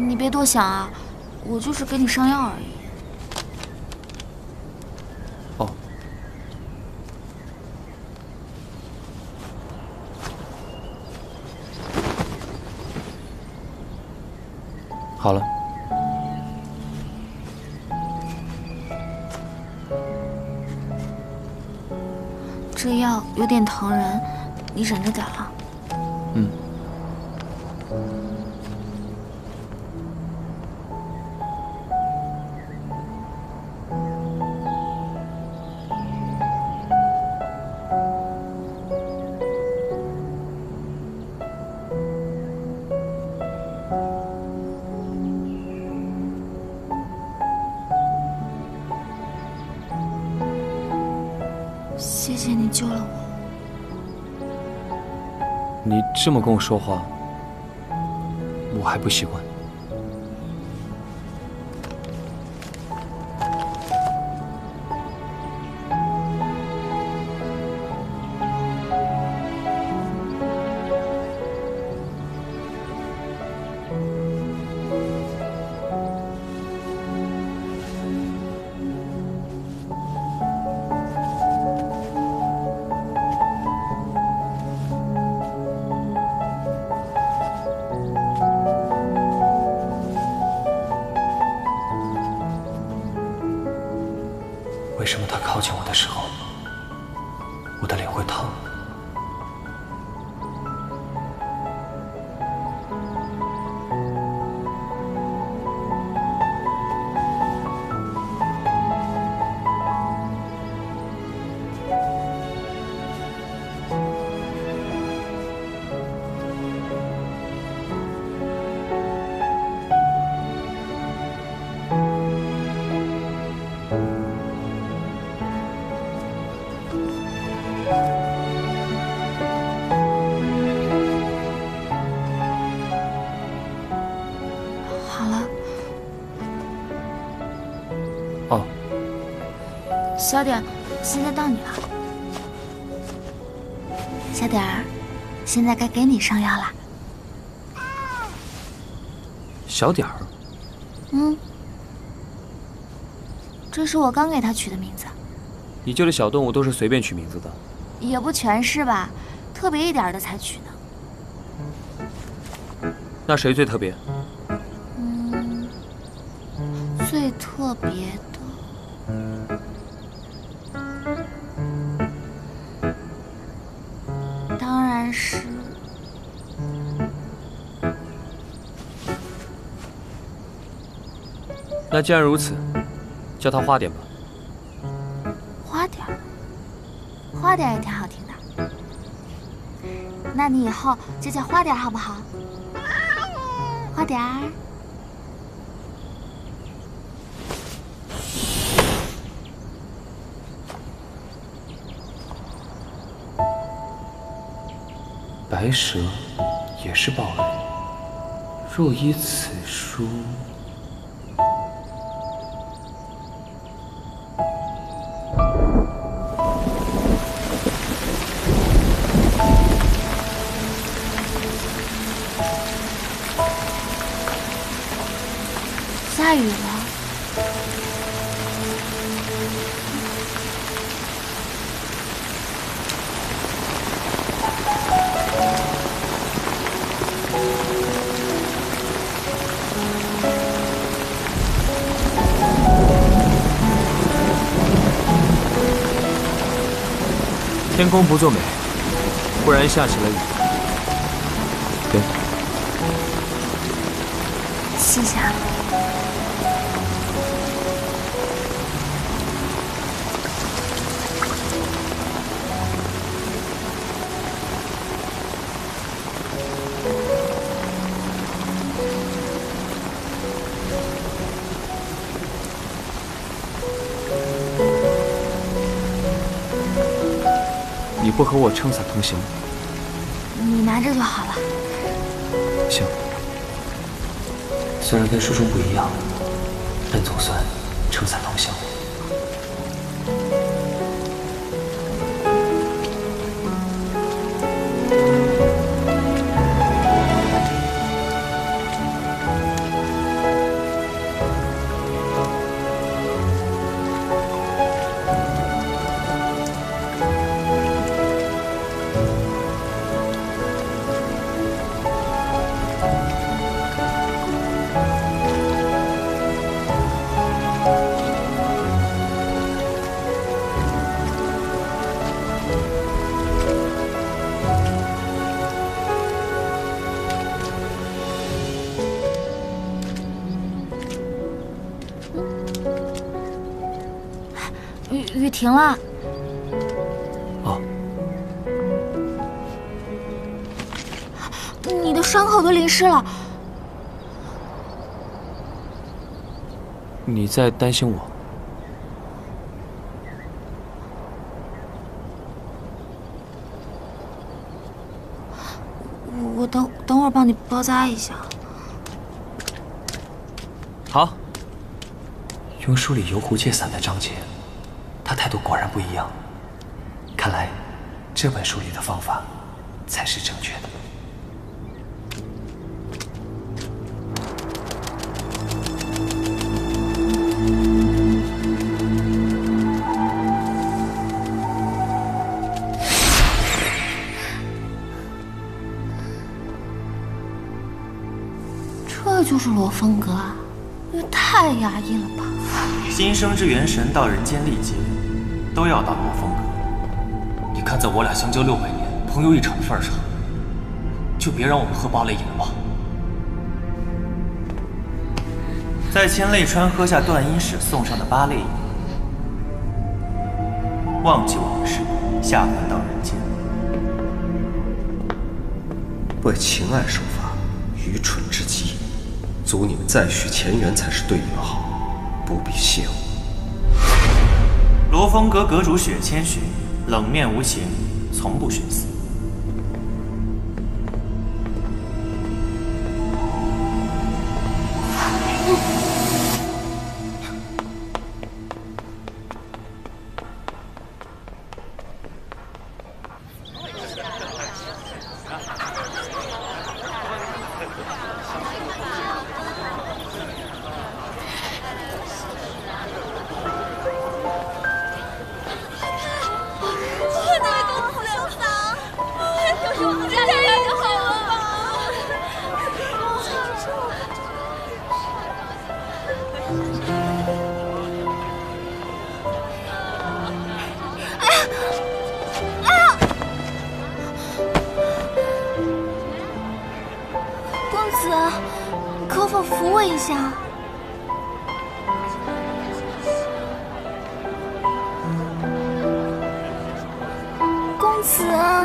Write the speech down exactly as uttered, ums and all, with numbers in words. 你别多想啊，我就是给你上药而已。哦。好了。这药有点疼人，你忍着点啊。嗯。 谢谢你救了我。你这么跟我说话，我还不习惯。为什么他靠近我的时候，我的脸会烫？哦，小点儿，现在到你了。小点儿，现在该给你上药了。小点儿。嗯，这是我刚给他取的名字。你救的小动物都是随便取名字的？也不全是吧，特别一点的才取呢。那谁最特别？嗯，最特别的。 当然是那既然如此，叫他花点吧。花点，花点也挺好听的。那你以后就叫花点好不好？花点儿。 白蛇也是暴雷，若依此书，下雨了。 天公不作美，忽然下起了雨。给，谢谢啊。你不和我撑伞同行，你拿着就好了。行，虽然跟书中不一样，但总算撑伞同行。雨停了。哦。你的伤口都淋湿了。你在担心我？我等等会儿帮你包扎一下。好。 用书里游湖借伞的章节，他态度果然不一样。看来，这本书里的方法才是正确的。这就是罗风阁啊！ 太压抑了吧！新生之元神到人间历劫，都要到罗风阁。你看，在我俩相交六百年，朋友一场的份上，就别让我们喝八雷饮了吧。在千泪川喝下断阴使送上的八雷饮，忘记往事，下凡到人间。不为情爱手法，愚蠢至极。 阻你们再续前缘才是对你们好，不必谢我。罗风阁阁主雪千寻，冷面无情，从不徇私。公子啊。